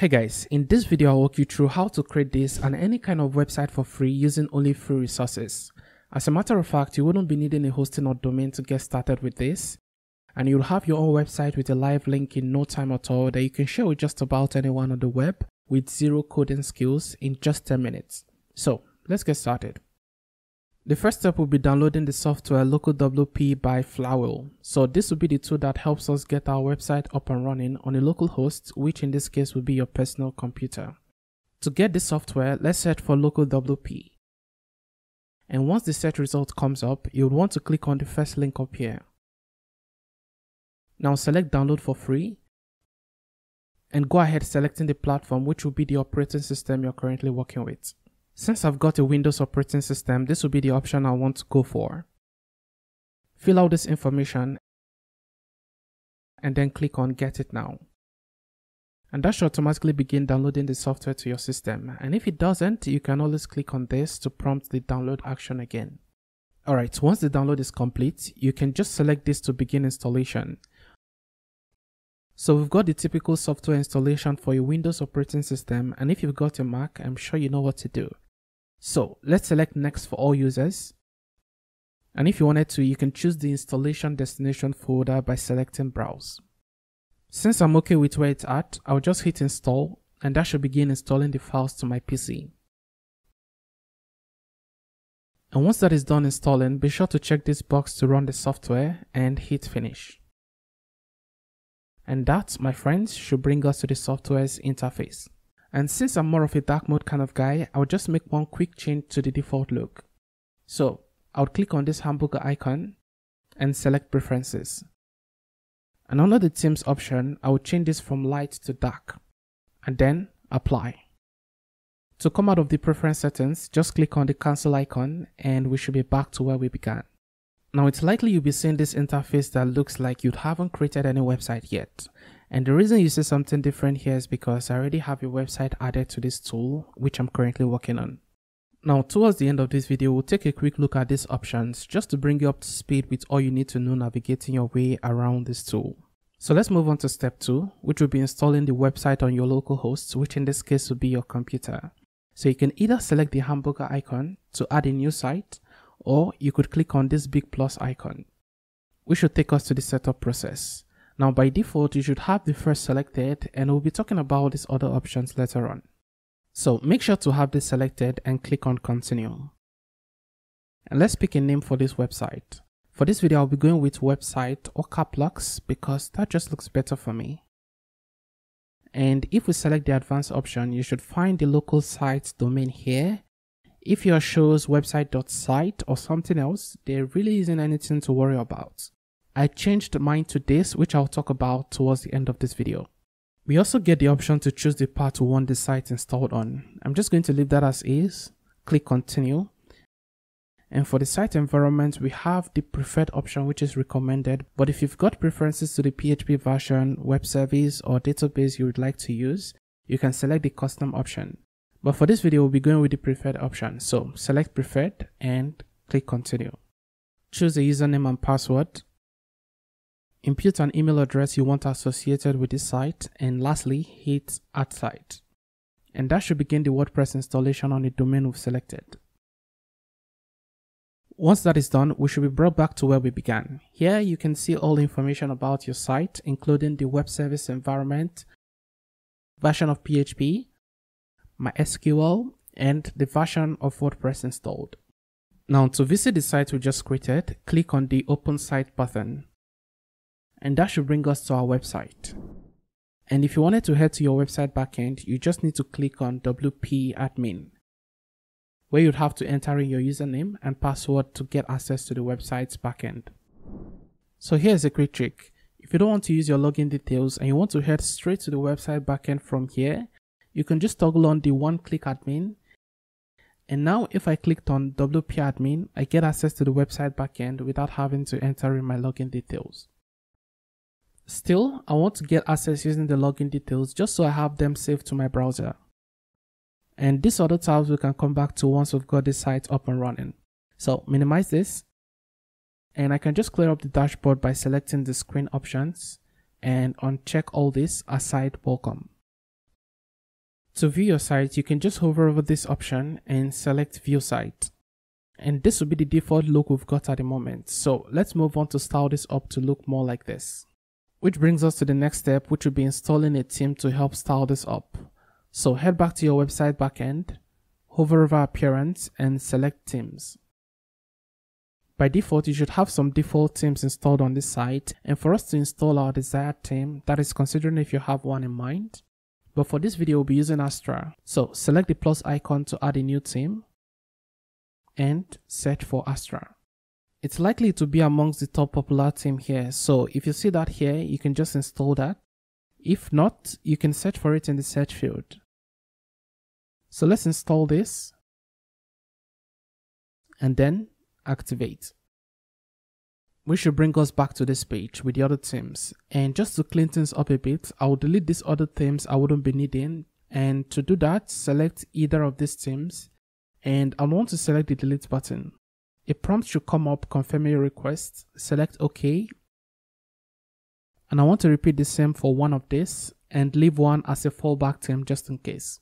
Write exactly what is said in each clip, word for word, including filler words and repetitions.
Hey guys, in this video I'll walk you through how to create this and any kind of website for free using only free resources. As a matter of fact, you wouldn't be needing a hosting or domain to get started with this, and you'll have your own website with a live link in no time at all that you can share with just about anyone on the web with zero coding skills in just ten minutes. So let's get started. The first step will be downloading the software LocalWP by Flywheel. So this will be the tool that helps us get our website up and running on a local host, which in this case will be your personal computer. To get this software, let's search for LocalWP. And once the search result comes up, you'll want to click on the first link up here. Now select download for free and go ahead selecting the platform, which will be the operating system you're currently working with. Since I've got a Windows operating system, this will be the option I want to go for. Fill out this information and then click on Get It Now. And that should automatically begin downloading the software to your system. And if it doesn't, you can always click on this to prompt the download action again. Alright, once the download is complete, you can just select this to begin installation. So we've got the typical software installation for your Windows operating system, and if you've got a Mac, I'm sure you know what to do. So let's select next for all users, and if you wanted to, you can choose the installation destination folder by selecting browse. Since I'm okay with where it's at, I'll just hit install, and that should begin installing the files to my P C. And once that is done installing, be sure to check this box to run the software and hit finish. And that, my friends, should bring us to the software's interface. And since I'm more of a dark mode kind of guy, I'll just make one quick change to the default look. So I'll click on this hamburger icon and select preferences. And under the themes option, I will change this from light to dark and then apply. To come out of the preference settings, just click on the cancel icon and we should be back to where we began. Now it's likely you'll be seeing this interface that looks like you haven't created any website yet. And the reason you see something different here is because I already have a website added to this tool, which I'm currently working on. Now towards the end of this video, we'll take a quick look at these options just to bring you up to speed with all you need to know navigating your way around this tool. So let's move on to step two, which will be installing the website on your local host, which in this case will be your computer. So you can either select the hamburger icon to add a new site, or you could click on this big plus icon, which should take us to the setup process. Now by default, you should have the first selected, and we'll be talking about these other options later on. So make sure to have this selected and click on continue. And let's pick a name for this website. For this video, I'll be going with website or caplocks because that just looks better for me. And if we select the advanced option, you should find the local site domain here. If your shows website dot site or something else, there really isn't anything to worry about. I changed mine to this, which I'll talk about towards the end of this video. We also get the option to choose the path we want the site installed on. I'm just going to leave that as is, click continue. And for the site environment, we have the preferred option, which is recommended. But if you've got preferences to the P H P version, web service or database you would like to use, you can select the custom option. But for this video, we'll be going with the preferred option. So select preferred and click continue. Choose a username and password. Input an email address you want associated with this site. And lastly, hit add site. And that should begin the WordPress installation on the domain we've selected. Once that is done, we should be brought back to where we began. Here you can see all the information about your site, including the web service environment, version of P H P, MySQL, and the version of WordPress installed. Now to visit the site we just created, click on the Open Site button. And that should bring us to our website. And if you wanted to head to your website backend, you just need to click on W P Admin, where you'd have to enter in your username and password to get access to the website's backend. So here's a quick trick. If you don't want to use your login details and you want to head straight to the website backend from here, you can just toggle on the one-click admin. And now if I clicked on W P Admin, I get access to the website backend without having to enter in my login details. Still, I want to get access using the login details just so I have them saved to my browser. And these other tabs we can come back to once we've got the site up and running. So minimize this. And I can just clear up the dashboard by selecting the screen options and uncheck all this aside welcome. To view your site, you can just hover over this option and select View Site. And this will be the default look we've got at the moment. So let's move on to style this up to look more like this. Which brings us to the next step, which will be installing a theme to help style this up. So head back to your website backend, hover over Appearance and select Themes. By default, you should have some default themes installed on this site, and for us to install our desired theme, that is considering if you have one in mind. But for this video, we'll be using Astra. So select the plus icon to add a new theme and search for Astra. It's likely to be amongst the top popular theme here. So if you see that here, you can just install that. If not, you can search for it in the search field. So let's install this and then activate. Which should bring us back to this page with the other themes. And just to clean things up a bit, I will delete these other themes I wouldn't be needing. And to do that, select either of these themes and I want to select the delete button. A prompt should come up confirming your request. Select OK. And I want to repeat the same for one of these and leave one as a fallback theme just in case.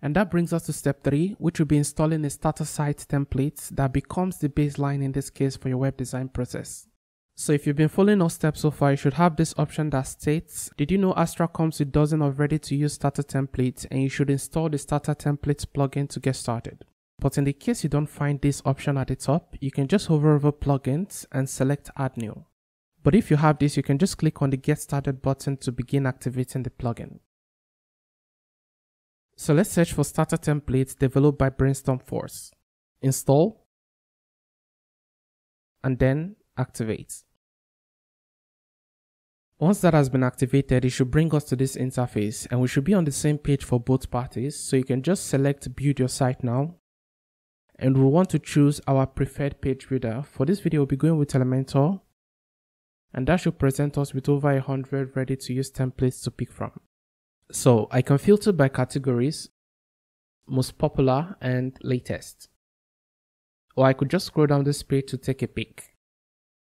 And that brings us to step three, which will be installing a starter site template that becomes the baseline in this case for your web design process. So if you've been following our steps so far, you should have this option that states, did you know Astra comes with dozens of ready to use starter templates and you should install the starter templates plugin to get started. But in the case you don't find this option at the top, you can just hover over plugins and select add new. But if you have this, you can just click on the get started button to begin activating the plugin. So let's search for starter templates developed by Brainstorm Force. Install. And then activate. Once that has been activated, it should bring us to this interface and we should be on the same page for both parties. So you can just select build your site now. And we want to choose our preferred page builder. For this video, we'll be going with Elementor. And that should present us with over one hundred ready to use templates to pick from. So I can filter by categories, most popular and latest. Or I could just scroll down this page to take a peek.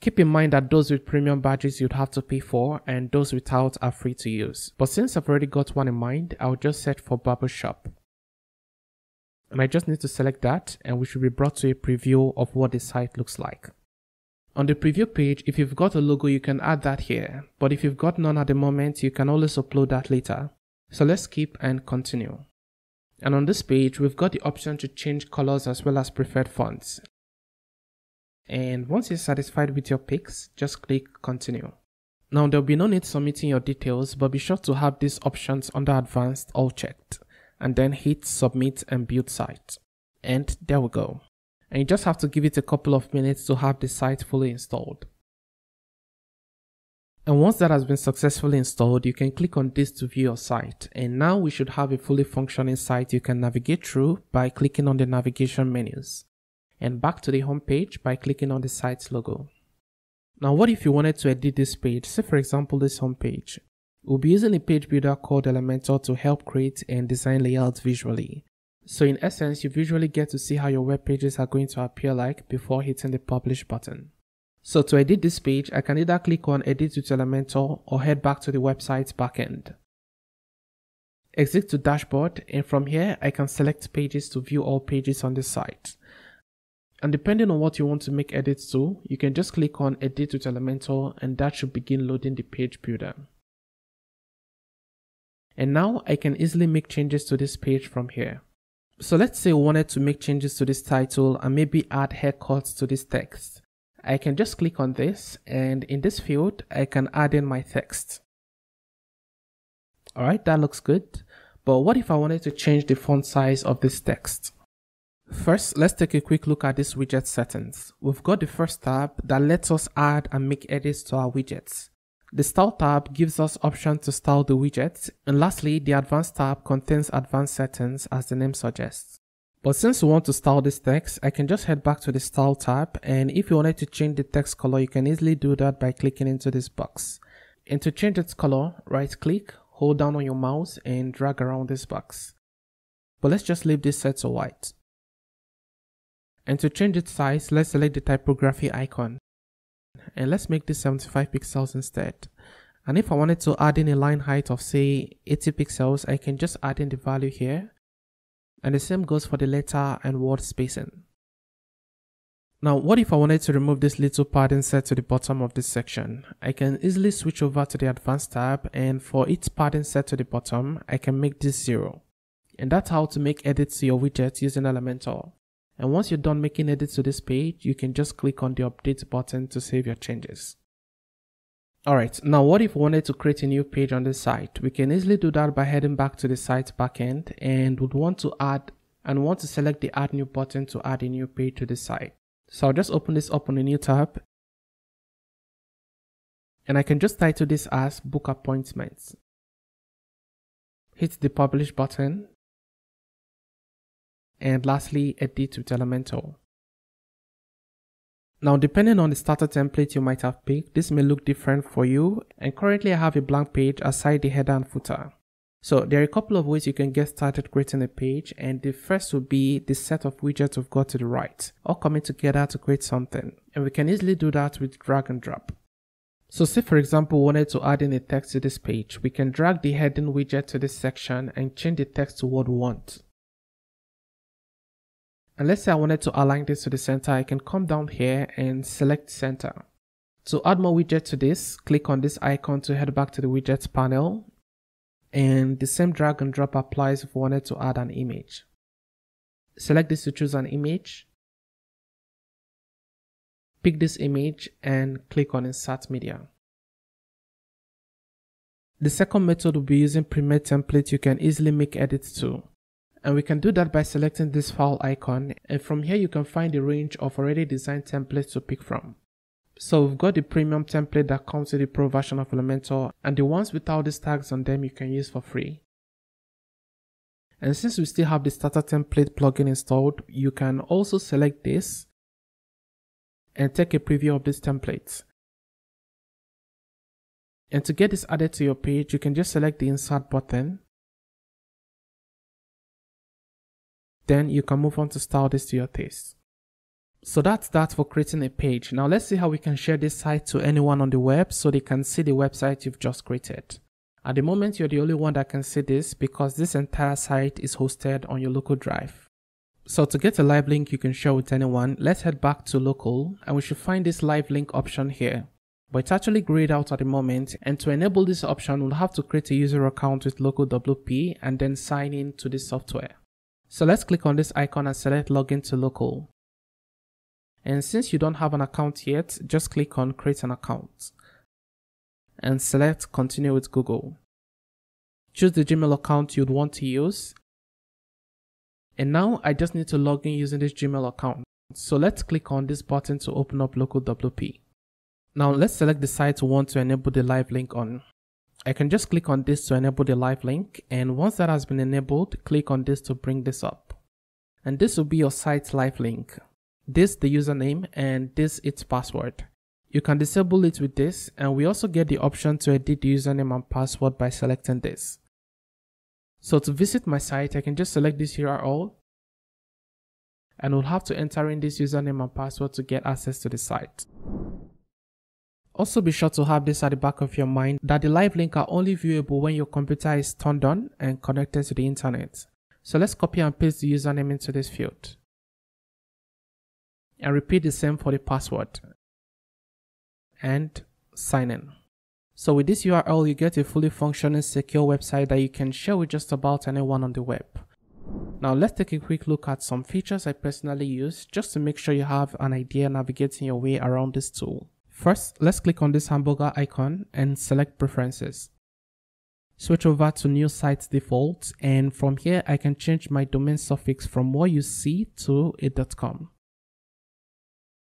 Keep in mind that those with premium badges you'd have to pay for and those without are free to use. But since I've already got one in mind, I'll just search for barbershop. And I just need to select that and we should be brought to a preview of what the site looks like. On the preview page, if you've got a logo, you can add that here. But if you've got none at the moment, you can always upload that later. So let's skip and continue. And on this page, we've got the option to change colors as well as preferred fonts. And once you're satisfied with your picks, just click continue. Now there'll be no need submitting your details, but be sure to have these options under advanced all checked. And then hit submit and build site. And there we go. And you just have to give it a couple of minutes to have the site fully installed. And once that has been successfully installed, you can click on this to view your site. And now we should have a fully functioning site you can navigate through by clicking on the navigation menus. And back to the home page by clicking on the site's logo. Now what if you wanted to edit this page, say for example this home page. We'll be using a page builder called Elementor to help create and design layouts visually. So in essence, you visually get to see how your web pages are going to appear like before hitting the publish button. So to edit this page, I can either click on edit with Elementor or head back to the website's backend. Exit to dashboard and from here I can select pages to view all pages on the site. And depending on what you want to make edits to, you can just click on edit with Elementor and that should begin loading the page builder. And now I can easily make changes to this page from here. So let's say we wanted to make changes to this title and maybe add haircuts to this text. I can just click on this and in this field, I can add in my text. Alright, that looks good. But what if I wanted to change the font size of this text? First, let's take a quick look at this widget settings. We've got the first tab that lets us add and make edits to our widgets. The Style tab gives us options to style the widgets, and lastly, the Advanced tab contains advanced settings as the name suggests. But since we want to style this text, I can just head back to the Style tab, and if you wanted to change the text color, you can easily do that by clicking into this box. And to change its color, right-click, hold down on your mouse, and drag around this box. But let's just leave this set to white. And to change its size, let's select the typography icon. And let's make this seventy-five pixels instead. And if I wanted to add in a line height of say eighty pixels, I can just add in the value here. And the same goes for the letter and word spacing. Now, what if I wanted to remove this little padding set to the bottom of this section? I can easily switch over to the advanced tab, and for each padding set to the bottom, I can make this zero. And that's how to make edits to your widget using Elementor. And once you're done making edits to this page, you can just click on the update button to save your changes. Alright, now what if we wanted to create a new page on this site? We can easily do that by heading back to the site backend and would want to add and want to select the add new button to add a new page to the site. So I'll just open this up on a new tab, and I can just title this as book appointments. Hit the publish button, and lastly edit with Elementor. Now, depending on the starter template you might have picked, this may look different for you, and currently I have a blank page aside the header and footer. So there are a couple of ways you can get started creating a page, and the first would be the set of widgets we've got to the right, all coming together to create something, and we can easily do that with drag and drop. So say for example we wanted to add in a text to this page, we can drag the heading widget to this section and change the text to what we want. And let's say I wanted to align this to the center, I can come down here and select center. To add more widgets to this, click on this icon to head back to the widgets panel. And the same drag and drop applies if we wanted to add an image. Select this to choose an image. Pick this image and click on insert media. The second method will be using pre-made templates you can easily make edits to. And we can do that by selecting this file icon, and from here you can find a range of already designed templates to pick from. So we've got the premium template that comes with the pro version of Elementor, and the ones without these tags on them you can use for free. And since we still have the starter template plugin installed, you can also select this and take a preview of these templates. And to get this added to your page, you can just select the insert button. Then you can move on to style this to your taste. So that's that for creating a page. Now let's see how we can share this site to anyone on the web so they can see the website you've just created. At the moment, you're the only one that can see this because this entire site is hosted on your Local Drive. So to get a live link you can share with anyone, let's head back to Local, and we should find this live link option here. But it's actually grayed out at the moment, and to enable this option, we'll have to create a user account with Local W P and then sign in to the software. So let's click on this icon and select login to Local. And since you don't have an account yet, just click on create an account and select continue with Google. Choose the Gmail account you'd want to use. And now I just need to log in using this Gmail account. So let's click on this button to open up Local W P. Now let's select the site we want to enable the live link on. I can just click on this to enable the live link, and once that has been enabled, click on this to bring this up. And this will be your site's live link. This the username, and this its password. You can disable it with this, and we also get the option to edit the username and password by selecting this. So to visit my site, I can just select this U R L, and we'll have to enter in this username and password to get access to the site. Also be sure to have this at the back of your mind that the live link are only viewable when your computer is turned on and connected to the internet. So let's copy and paste the username into this field. And repeat the same for the password. And sign in. So with this U R L you get a fully functioning secure website that you can share with just about anyone on the web. Now let's take a quick look at some features I personally use just to make sure you have an idea navigating your way around this tool. First, let's click on this hamburger icon and select preferences. Switch over to new site default, and from here I can change my domain suffix from what you see to a .com.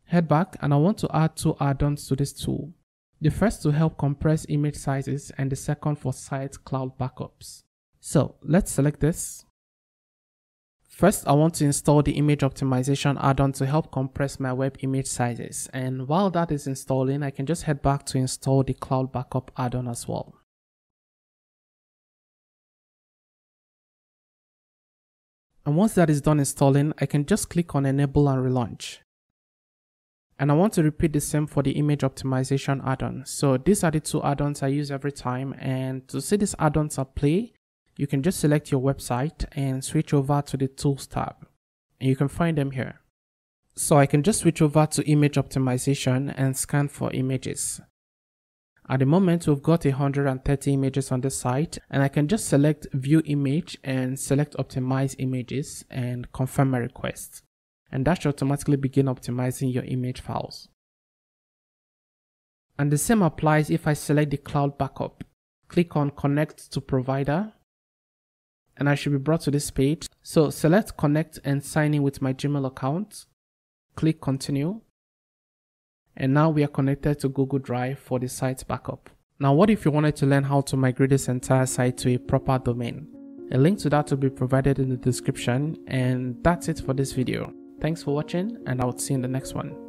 Head back, and I want to add two add-ons to this tool. The first to help compress image sizes, and the second for site cloud backups. So let's select this. First, I want to install the image optimization add-on to help compress my web image sizes, and while that is installing, I can just head back to install the cloud backup add-on as well. And once that is done installing, I can just click on enable and relaunch. And I want to repeat the same for the image optimization add-on. So these are the two add-ons I use every time. And to see these add-ons at play, you can just select your website and switch over to the Tools tab. And you can find them here. So I can just switch over to image optimization and scan for images. At the moment, we've got one hundred thirty images on the site, and I can just select View Image and select Optimize Images and confirm my request. And that should automatically begin optimizing your image files. And the same applies if I select the cloud backup. Click on Connect to Provider, and I should be brought to this page. So select Connect and sign in with my Gmail account. Click Continue. And now we are connected to Google Drive for the site backup. Now, what if you wanted to learn how to migrate this entire site to a proper domain? A link to that will be provided in the description. And that's it for this video. Thanks for watching, and I will see you in the next one.